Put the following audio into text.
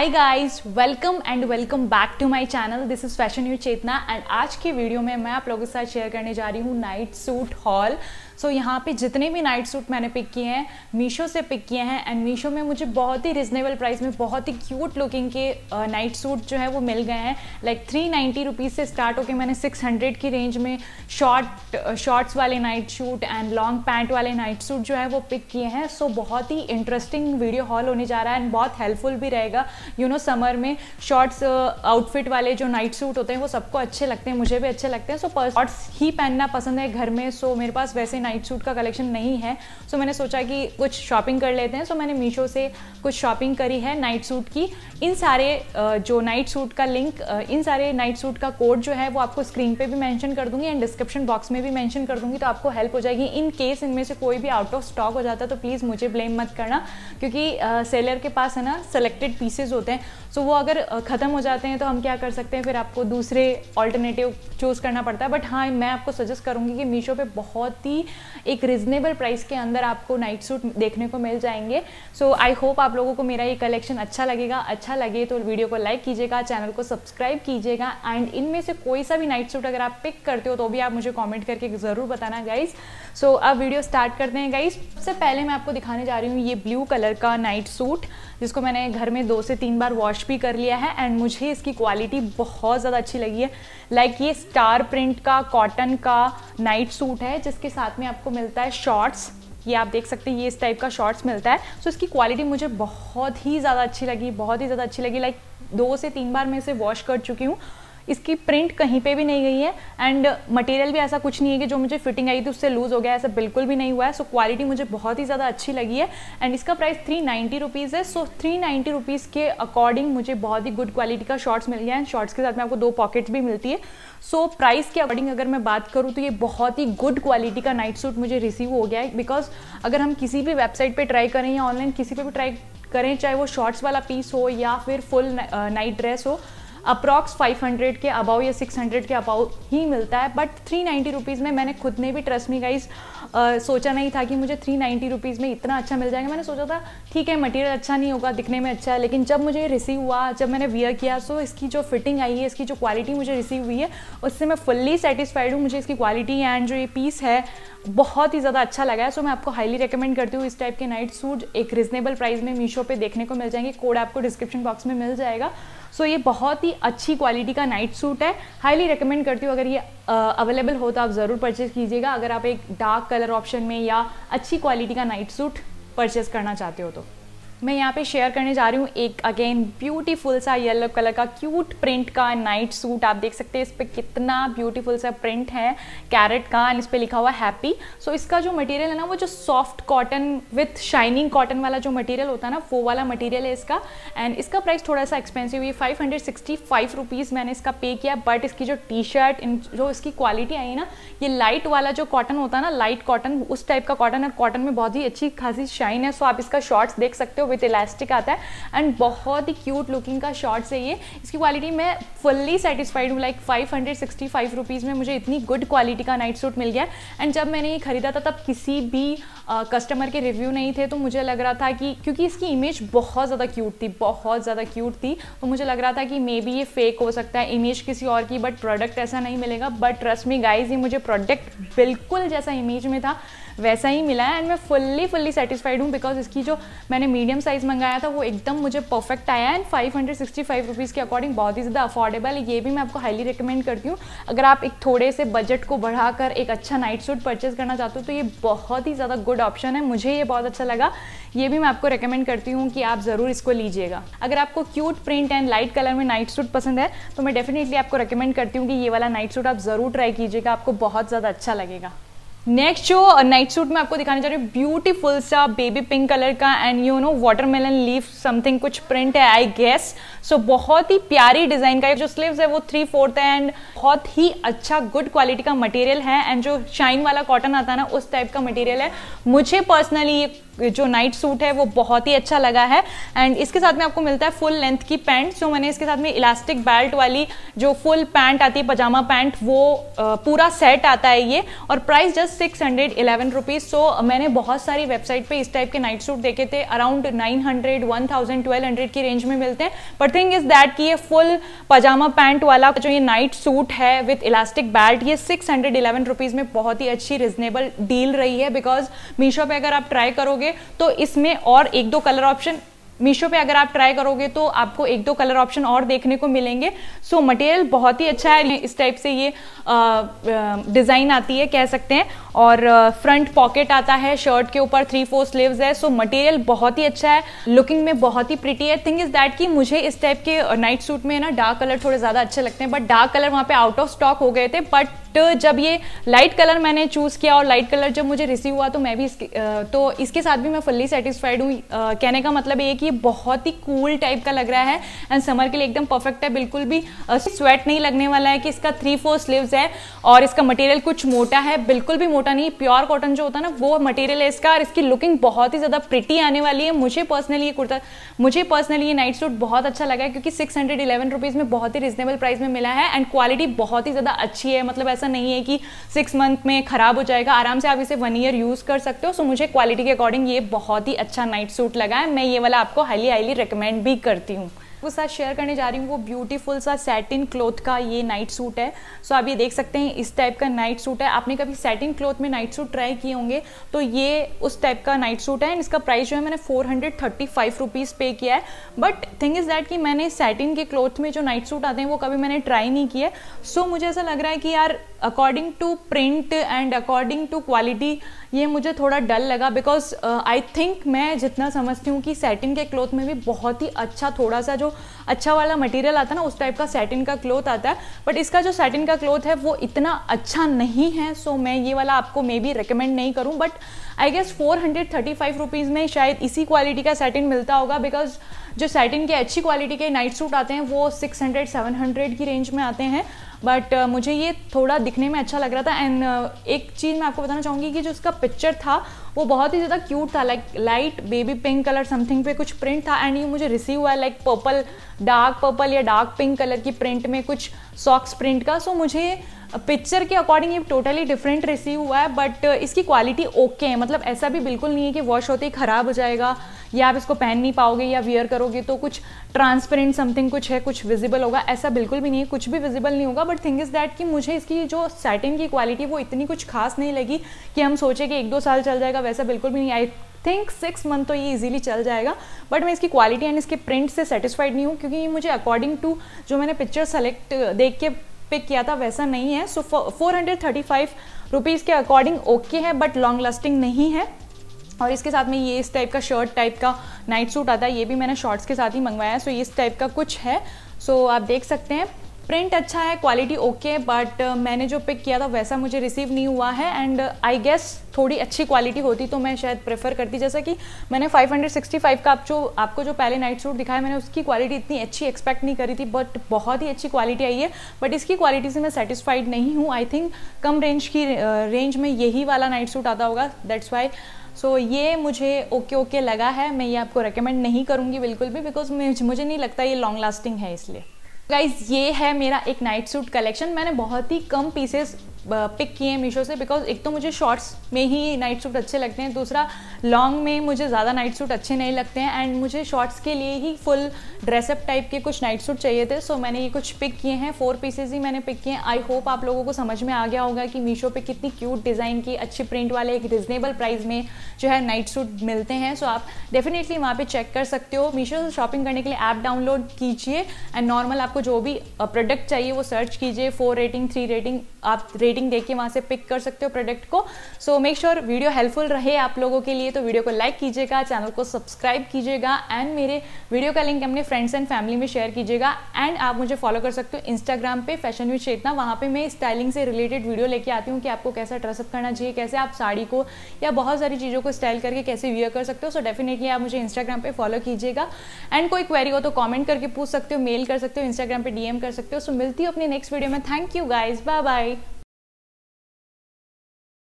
Hi guys, welcome and welcome back to my channel. This is fashion view Chetna and आज की video में मैं आप लोगों के साथ शेयर करने जा रही हूँ नाइट सूट हॉल। सो यहाँ पे जितने भी नाइट सूट मैंने पिक किए हैं मीशो से पिक किए हैं एंड मीशो में मुझे बहुत ही रिजनेबल प्राइस में बहुत ही क्यूट लुकिंग के नाइट सूट जो है वो मिल गए हैं। लाइक 390 रुपीज़ से स्टार्ट होकर मैंने 600 की रेंज में शॉर्ट्स वाले night suit and long pant वाले नाइट सूट जो है वो पिक किए हैं। सो बहुत ही इंटरेस्टिंग वीडियो हॉल होने जा रहा है एंड बहुत हेल्पफुल भी रहेगा। समर में शॉर्ट्स आउटफिट वाले जो नाइट सूट होते हैं वो सबको अच्छे लगते हैं, मुझे भी अच्छे लगते हैं। सो शॉर्ट्स ही पहनना पसंद है घर में। सो मेरे पास वैसे नाइट सूट का कलेक्शन नहीं है। सो मैंने सोचा कि कुछ शॉपिंग कर लेते हैं। सो मैंने मीशो से कुछ शॉपिंग करी है नाइट सूट की। इन सारे जो नाइट सूट का लिंक, इन सारे नाइट सूट का कोड जो है वो आपको स्क्रीन पर भी मैंशन कर दूँगी एंड डिस्क्रिप्शन बॉक्स में भी मैंशन कर दूँगी, तो आपको हेल्प हो जाएगी। इन केस इनमें से कोई भी आउट ऑफ स्टॉक हो जाता है तो प्लीज़ मुझे ब्लेम मत करना, क्योंकि सेलर के पास है ना सेलेक्टेड पीसेज होते हैं। सो वो अगर ख़त्म हो जाते हैं तो हम क्या कर सकते हैं, फिर आपको दूसरे ऑल्टरनेटिव चूज़ करना पड़ता है। बट हाँ, मैं आपको सजेस्ट करूँगी कि मीशो पे बहुत ही एक रिजनेबल प्राइस के अंदर आपको नाइट सूट देखने को मिल जाएंगे। सो आई होप आप लोगों को मेरा ये कलेक्शन अच्छा लगेगा। अच्छा लगे तो वीडियो को लाइक कीजिएगा, चैनल को सब्सक्राइब कीजिएगा एंड इनमें से कोई सा भी नाइट सूट अगर आप पिक करते हो तो भी आप मुझे कॉमेंट करके ज़रूर बताना गाइज। सो अब वीडियो स्टार्ट करते हैं गाइज। सबसे पहले मैं आपको दिखाने जा रही हूँ ये ब्लू कलर का नाइट सूट, जिसको मैंने घर में 2 से 3 बार वॉश भी कर लिया है एंड मुझे इसकी क्वालिटी बहुत ज़्यादा अच्छी लगी है। लाइक ये स्टार प्रिंट का कॉटन का नाइट सूट है, जिसके साथ में आपको मिलता है शॉर्ट्स। ये आप देख सकते हैं, ये इस टाइप का शॉर्ट्स मिलता है। सो इसकी क्वालिटी मुझे बहुत ही ज़्यादा अच्छी लगी, बहुत ही ज़्यादा अच्छी लगी। लाइक 2 से 3 बार मैं इसे वॉश कर चुकी हूँ। इसकी प्रिंट कहीं पे भी नहीं गई है एंड मटेरियल भी ऐसा कुछ नहीं है कि जो मुझे फिटिंग आई थी उससे लूज़ हो गया, ऐसा बिल्कुल भी नहीं हुआ है। सो क्वालिटी मुझे बहुत ही ज़्यादा अच्छी लगी है एंड इसका प्राइस 390 रुपीज़ है। सो 390 रुपीज़ के अकॉर्डिंग मुझे बहुत ही गुड क्वालिटी का शॉर्ट्स मिल गया एंड शॉर्ट्स के साथ में आपको 2 पॉकेट्स भी मिलती है। सो प्राइस के अकॉर्डिंग अगर मैं बात करूँ तो ये बहुत ही गुड क्वालिटी का नाइट सूट मुझे रिसीव हो गया है, बिकॉज अगर हम किसी भी वेबसाइट पर ट्राई करें या ऑनलाइन किसी पर भी ट्राई करें, चाहे वो शॉर्ट्स वाला पीस हो या फिर फुल नाइट ड्रेस हो, अप्रॉक्स 500 के अबाउ या 600 के अबाउ ही मिलता है। बट 390 रुपीज़ में मैंने खुद ने भी ट्रस्ट मी गाइज सोचा नहीं था कि मुझे 390 रुपीज़ में इतना अच्छा मिल जाएगा। मैंने सोचा था ठीक है मटेरियल अच्छा नहीं होगा, दिखने में अच्छा है, लेकिन जब मुझे रिसीव हुआ, जब मैंने वियर किया, सो इसकी जो फिटिंग आई है, इसकी जो क्वालिटी मुझे रिसीव हुई है, उससे मैं फुल्ली सेटिस्फाइड हूँ। मुझे इसकी क्वालिटी एंड जो ये पीस है बहुत ही ज़्यादा अच्छा लगा है। सो मैं आपको हाईली रिकमेंड करती हूँ इस टाइप के नाइट सूट एक रिजनेबल प्राइस में मीशो पे देखने को मिल जाएंगे। कोड आपको डिस्क्रिप्शन बॉक्स में मिल जाएगा। सो ये बहुत ही अच्छी क्वालिटी का नाइट सूट है, हाईली रिकमेंड करती हूँ। अगर ये अवेलेबल हो तो आप ज़रूर परचेज़ कीजिएगा, अगर आप एक डार्क कलर ऑप्शन में या अच्छी क्वालिटी का नाइट सूट परचेज़ करना चाहते हो तो। मैं यहाँ पे शेयर करने जा रही हूँ एक अगेन ब्यूटीफुल सा येलो कलर का क्यूट प्रिंट का नाइट सूट। आप देख सकते हैं इस पर कितना ब्यूटीफुल सा प्रिंट है कैरेट का एंड इस पर लिखा हुआ हैप्पी। सो इसका जो मटेरियल है ना, वो जो soft cotton with shining cotton वाला जो मटेरियल होता है ना, वो वाला मटेरियल है इसका एंड इसका प्राइस थोड़ा सा एक्सपेंसिव है। 565 रुपीज़ मैंने इसका पे किया। बट इसकी जो टी शर्ट, जो इसकी क्वालिटी आई है ना, ये लाइट वाला जो कॉटन होता है ना, लाइट कॉटन, उस टाइप का कॉटन है। कॉटन में बहुत ही अच्छी खासी शाइन है। सो आप इसका शॉर्ट्स देख सकते हो विथ इलास्टिक आता है एंड बहुत ही क्यूट लुकिंग का शॉर्ट्स है ये। इसकी क्वालिटी मैं फुल्ली सेटिस्फाइड हूँ। लाइक 565 रुपीज़ में मुझे इतनी गुड क्वालिटी का नाइट सूट मिल गया एंड जब मैंने ये खरीदा था तब किसी भी कस्टमर के रिव्यू नहीं थे, तो मुझे लग रहा था कि क्योंकि इसकी इमेज बहुत ज़्यादा क्यूट थी, तो मुझे लग रहा था कि मे बी ये फेक हो सकता है, इमेज किसी और की, बट प्रोडक्ट ऐसा नहीं मिलेगा। बट ट्रस्ट मी गाइज, ये मुझे प्रोडक्ट बिल्कुल जैसा इमेज में था वैसा ही मिला है एंड मैं फुल्ली सेटिस्फाइड हूँ, बिकॉज इसकी जो मैंने मीडियम साइज़ मंगाया था वो एकदम मुझे परफेक्ट आया एंड 565 रुपीज़ के अकॉर्डिंग बहुत ही ज़्यादा अफोर्डेबल। ये भी मैं आपको हाईली रिकमेंड करती हूँ, अगर आप एक थोड़े से बजट को बढ़ाकर एक अच्छा नाइट सूट परचेज़ करना चाहते हो तो ये बहुत ही ज़्यादा गुड ऑप्शन है। मुझे ये बहुत अच्छा लगा, ये भी मैं आपको रिकमेंड करती हूँ कि आप ज़रूर इसको लीजिएगा। अगर आपको cute print and light colour में नाइट सूट पसंद है तो मैं डेफिनेटली आपको रिकमेंड करती हूँ कि ये वाला नाइट सूट आप ज़रूर ट्राई कीजिएगा, आपको बहुत ज़्यादा अच्छा लगेगा। नेक्स्ट जो नाइट सूट मैं आपको दिखाने जा रही हूँ, ब्यूटीफुल सा बेबी पिंक कलर का and you know watermelon leaf something कुछ प्रिंट है आई गेस। सो बहुत ही प्यारी डिज़ाइन का, जो स्लीव्स है वो 3/4 है एंड बहुत ही अच्छा गुड क्वालिटी का मटेरियल है एंड जो शाइन वाला कॉटन आता है ना, उस टाइप का मटेरियल है। मुझे पर्सनली ये जो नाइट सूट है वो बहुत ही अच्छा लगा है। एंड इसके साथ में आपको मिलता है फुल लेंथ की पैंट, जो मैंने इसके साथ में इलास्टिक बेल्ट वाली जो फुल पैंट आती है पजामा पैंट वो पूरा सेट आता है ये, और प्राइस जस्ट 611 रुपीज़। सो मैंने बहुत सारी वेबसाइट पे इस टाइप के नाइट सूट देखे थे, अराउंड 900, 1000, 1200 की रेंज में मिलते हैं। बट थिंग इज दैट कि ये फुल पजामा पैंट वाला जो ये नाइट सूट है विथ इलास्टिक बेल्ट ये 611 रुपीज़ में बहुत ही अच्छी रिजनेबल डील रही है, बिकॉज मीशो पे अगर आप ट्राई करोगे तो इसमें और एक दो कलर ऑप्शन और देखने को मिलेंगे। सो मटेरियल बहुत ही अच्छा है, इस टाइप से ये डिज़ाइन आती है कह सकते हैं, और फ्रंट पॉकेट आता है, शर्ट के ऊपर 3/4 स्लीव्स है। सो मटेरियल बहुत ही अच्छा है, लुकिंग में बहुत ही प्रिटी है। थिंग इज दैट कि मुझे इस टाइप के नाइट सूट में ना डार्क कलर थोड़े ज़्यादा अच्छे लगते हैं, बट डार्क कलर वहाँ पे आउट ऑफ स्टॉक हो गए थे। बट तो जब ये लाइट कलर मैंने चूज़ किया और लाइट कलर जब मुझे रिसीव हुआ तो मैं भी इसके साथ भी मैं फुल्ली सेटिस्फाइड हूँ। कहने का मतलब ये कि ये बहुत ही कूल टाइप का लग रहा है एंड समर के लिए एकदम परफेक्ट है, बिल्कुल भी स्वेट नहीं लगने वाला है। कि इसका 3/4 स्लीव्स है और इसका मटेरियल कुछ मोटा है, बिल्कुल भी मोटा नहीं, प्योर कॉटन जो होता है ना वो मटेरियल है इसका, और इसकी लुकिंग बहुत ही ज़्यादा प्रिटी आने वाली है। मुझे पर्सनली ये नाइट सूट बहुत अच्छा लगा है, क्योंकि 611 रुपीज़ में बहुत ही रिजनेबल प्राइस में मिला है एंड क्वालिटी बहुत ही ज़्यादा अच्छी है। मतलब ऐसा नहीं है कि 6 मंथ में खराब हो जाएगा, आराम से आप इसे 1 ईयर यूज कर सकते हो। सो मुझे क्वालिटी के अकॉर्डिंग ये बहुत ही अच्छा नाइट सूट लगा है, मैं ये वाला आपको हाईली रिकमेंड भी करती हूँ। आपके साथ शेयर करने जा रही हूँ वो ब्यूटीफुल सा सैटिन क्लोथ का ये नाइट सूट है। सो आप ये देख सकते हैं इस टाइप का नाइट सूट है। आपने कभी सैटिन क्लोथ में नाइट सूट ट्राई किए होंगे तो ये उस टाइप का नाइट सूट है। एंड इसका प्राइस जो है मैंने 435 रुपीज़ पे किया है। बट थिंग इज़ दैट कि मैंने सैटिन के क्लोथ में जो नाइट सूट आते हैं वो कभी मैंने ट्राई नहीं किया। सो मुझे ऐसा लग रहा है कि यार according to print and according to quality ये मुझे थोड़ा डल लगा, बिकॉज आई थिंक मैं जितना समझती हूँ कि सैटिन के क्लोथ में भी बहुत ही अच्छा थोड़ा सा जो अच्छा वाला मटेरियल आता है ना उस टाइप का सैटिन का क्लोथ आता है, बट इसका जो सैटिन का क्लोथ है वो इतना अच्छा नहीं है। सो मैं ये वाला आपको मे बी रिकमेंड नहीं करूँ, बट आई गेस 435 रुपीज़ में शायद इसी क्वालिटी का सैटिन मिलता होगा, बिकॉज जो सैटिन के अच्छी क्वालिटी के नाइट सूट आते हैं वो 600, 700 की रेंज में आते हैं। बट मुझे ये थोड़ा दिखने में अच्छा लग रहा था। एंड एक चीज़ मैं आपको बताना चाहूँगी कि जो उसका पिक्चर था वो बहुत ही ज़्यादा क्यूट था, like light baby pink colour something पे कुछ प्रिंट था। एंड ये मुझे रिसीव हुआ लाइक पर्पल, डार्क पर्पल या डार्क पिंक कलर की प्रिंट में कुछ सॉक्स प्रिंट का। सो मुझे पिक्चर के अकॉर्डिंग ये टोटली डिफरेंट रिसीव हुआ है, बट इसकी क्वालिटी ओके है। मतलब ऐसा भी बिल्कुल नहीं है कि वॉश होते ही ख़राब हो जाएगा या आप इसको पहन नहीं पाओगे या वियर करोगे तो कुछ ट्रांसपेरेंट समथिंग कुछ है, कुछ विजिबल होगा, ऐसा बिल्कुल भी नहीं है, कुछ भी विजिबल नहीं होगा। बट थिंग इज़ दैट कि मुझे इसकी जो सैटिन की क्वालिटी वो इतनी कुछ खास नहीं लगी कि हम सोचे कि 1-2 साल चल जाएगा, वैसा बिल्कुल भी नहीं। आई थिंक 6 मंथ तो ये इजीली चल जाएगा, बट मैं इसकी क्वालिटी एंड इसके प्रिंट से सेटिस्फाइड नहीं हूँ, क्योंकि ये मुझे अकॉर्डिंग टू जो मैंने पिक्चर सेलेक्ट देख के पिक किया था वैसा नहीं है। सो 435 रुपीज़ के अकॉर्डिंग ओके है, बट लॉन्ग लास्टिंग नहीं है। और इसके साथ में ये इस टाइप का शर्ट टाइप का नाइट सूट आता है, ये भी मैंने शॉर्ट्स के साथ ही मंगवाया है। सो ये इस टाइप का कुछ है। सो आप देख सकते हैं प्रिंट अच्छा है, क्वालिटी ओके, बट मैंने जो पिक किया था वैसा मुझे रिसीव नहीं हुआ है। एंड आई गेस थोड़ी अच्छी क्वालिटी होती तो मैं शायद प्रेफर करती। जैसा कि मैंने 565 का आपको जो पहले नाइट सूट दिखाया मैंने उसकी क्वालिटी इतनी अच्छी एक्सपेक्ट नहीं करी थी, बट बहुत ही अच्छी क्वालिटी आई है। बट इसकी क्वालिटी से मैं सेटिस्फाइड नहीं हूँ। आई थिंक कम रेंज की रेंज में यही वाला नाइट सूट आता होगा, दैट्स वाई। सो ये मुझे ओके लगा है, मैं ये आपको रेकमेंड नहीं करूँगी बिल्कुल भी, बिकॉज मुझे नहीं लगता ये लॉन्ग लास्टिंग है। इसलिए गाइज़ ये है मेरा एक नाइट सूट कलेक्शन। मैंने बहुत ही कम पीसेस पिक किए हैं मीशो से, बिकॉज एक तो मुझे शॉर्ट्स में ही नाइट सूट अच्छे लगते हैं, दूसरा लॉन्ग में मुझे ज़्यादा नाइट सूट अच्छे नहीं लगते हैं, एंड मुझे शॉर्ट्स के लिए ही फुल ड्रेसअप टाइप के कुछ नाइट सूट चाहिए थे। सो मैंने ये कुछ पिक किए हैं, 4 पीसेज ही मैंने पिक किए हैं। आई होप आप लोगों को समझ में आ गया होगा कि मीशो पे कितनी क्यूट डिज़ाइन की अच्छी प्रिंट वाले एक रिजनेबल प्राइस में जो है नाइट सूट मिलते हैं। सो आप डेफिनेटली वहाँ पर चेक कर सकते हो। मीशो से शॉपिंग करने के लिए ऐप डाउनलोड कीजिए एंड नॉर्मल आपको जो भी प्रोडक्ट चाहिए वो सर्च कीजिए, 4 रेटिंग 3 रेटिंग आप रेटिंग देख के वहाँ से पिक कर सकते हो प्रोडक्ट को। So make sure video helpful रहे आप लोगों के लिए तो वीडियो को लाइक कीजिएगा, चैनल को सब्सक्राइब कीजिएगा एंड मेरे वीडियो का लिंक अपने फ्रेंड्स एंड फैमिली में शेयर कीजिएगा। एंड आप मुझे फॉलो कर सकते हो इंस्टाग्राम पे फैशन व्यू चेतना, वहाँ पे मैं स्टाइलिंग से रिलेटेड वीडियो लेके आती हूँ कि आपको कैसा ड्रेसअप करना चाहिए, कैसे आप साड़ी को या बहुत सारी चीज़ों को स्टाइल करके कैसे वियर कर सकते हो। सो डेफिनेटली आप मुझे इंस्टाग्राम पे फॉलो कीजिएगा एंड कोई क्वेरी हो तो कॉमेंट करके पूछ सकते हो, मेल कर सकते हो, इंस्टाग्राम पे DM कर सकते हो। सो मिलती हो अपने नेक्स्ट वीडियो में। Thank you guys, bye bye.